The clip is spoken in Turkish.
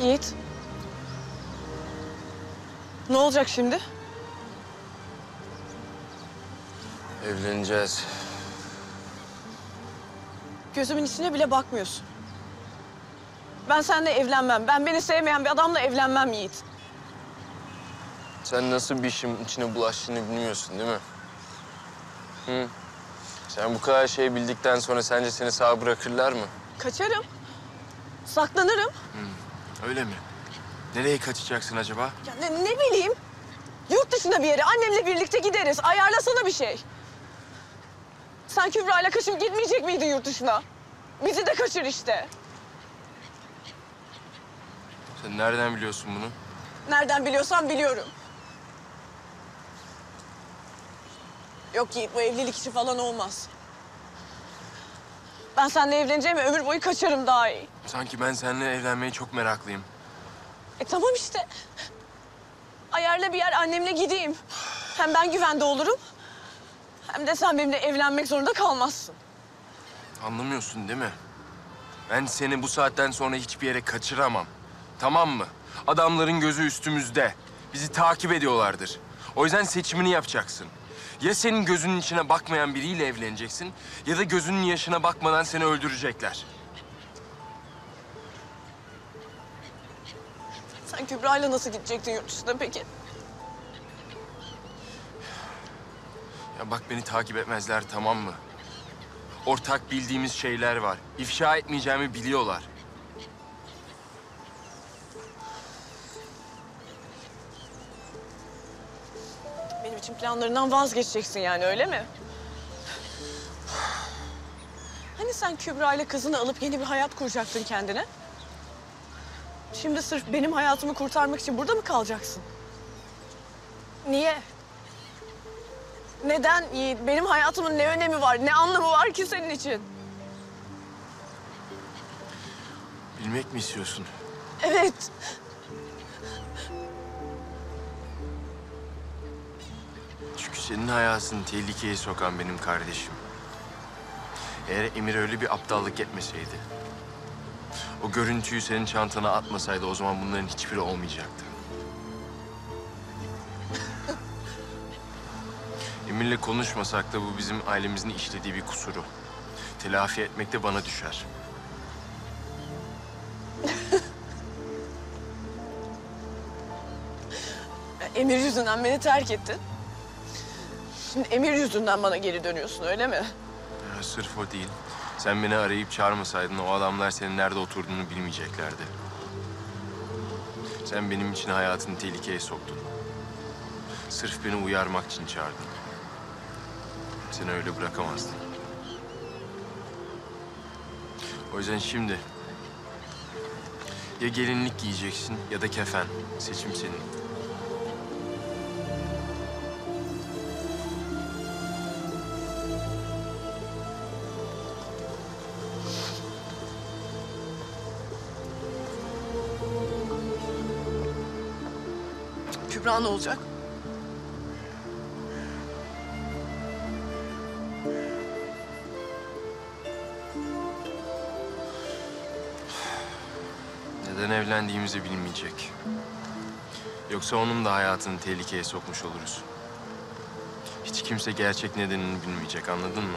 Yiğit. Ne olacak şimdi? Evleneceğiz. Gözümün içine bile bakmıyorsun. Ben seninle evlenmem. Ben beni sevmeyen bir adamla evlenmem Yiğit. Sen nasıl bir işin içine bulaştığını bilmiyorsun değil mi? Hı? Sen bu kadar şey bildikten sonra sence seni sağ bırakırlar mı? Kaçarım. Saklanırım. Hı. Öyle mi? Nereye kaçacaksın acaba? Ya ne bileyim. Yurt dışında bir yere annemle birlikte gideriz. Ayarlasana bir şey. Sen Kübra'yla kaçıp gitmeyecek miydin yurt dışına? Bizi de kaçır işte. Sen nereden biliyorsun bunu? Nereden biliyorsan biliyorum. Yok Yiğit, bu evlilik işi falan olmaz. Ben seninle evleneceğim, ömür boyu kaçarım daha iyi. Sanki ben seninle evlenmeyi çok meraklıyım. Tamam işte. Ayarla bir yer, annemle gideyim. Hem ben güvende olurum. Hem de sen benimle evlenmek zorunda kalmazsın. Anlamıyorsun değil mi? Ben seni bu saatten sonra hiçbir yere kaçıramam. Tamam mı? Adamların gözü üstümüzde. Bizi takip ediyorlardır. O yüzden seçimini yapacaksın. Ya senin gözünün içine bakmayan biriyle evleneceksin... ...ya da gözünün yaşına bakmadan seni öldürecekler. Sen Kübra'yla nasıl gidecektin yurt dışına peki? Ya bak, beni takip etmezler, tamam mı? Ortak bildiğimiz şeyler var. İfşa etmeyeceğimi biliyorlar. Benim için planlarından vazgeçeceksin yani, öyle mi? Hani sen Kübra ile kızını alıp yeni bir hayat kuracaktın kendine? Şimdi sırf benim hayatımı kurtarmak için burada mı kalacaksın? Niye? Neden Yiğit? Benim hayatımın ne önemi var, ne anlamı var ki senin için? Bilmek mi istiyorsun? Evet. Çünkü senin hayatını tehlikeye sokan benim kardeşim. Eğer Emir öyle bir aptallık etmeseydi... ...o görüntüyü senin çantana atmasaydı o zaman bunların hiçbiri olmayacaktı. Emir'le konuşmasak da bu bizim ailemizin işlediği bir kusuru. Telafi etmek de bana düşer. Emir yüzünden beni terk ettin. Şimdi Emir yüzünden bana geri dönüyorsun, öyle mi? Ya, sırf o değil. Sen beni arayıp çağırmasaydın o adamlar senin nerede oturduğunu bilmeyeceklerdi. Sen benim için hayatını tehlikeye soktun. Sırf beni uyarmak için çağırdın. Seni öyle bırakamazdım. O yüzden şimdi... ...ya gelinlik giyeceksin ya da kefen. Seçim senin. Kübra ne olacak? Neden evlendiğimizi bilmeyecek. Yoksa onun da hayatını tehlikeye sokmuş oluruz. Hiç kimse gerçek nedenini bilmeyecek, anladın mı?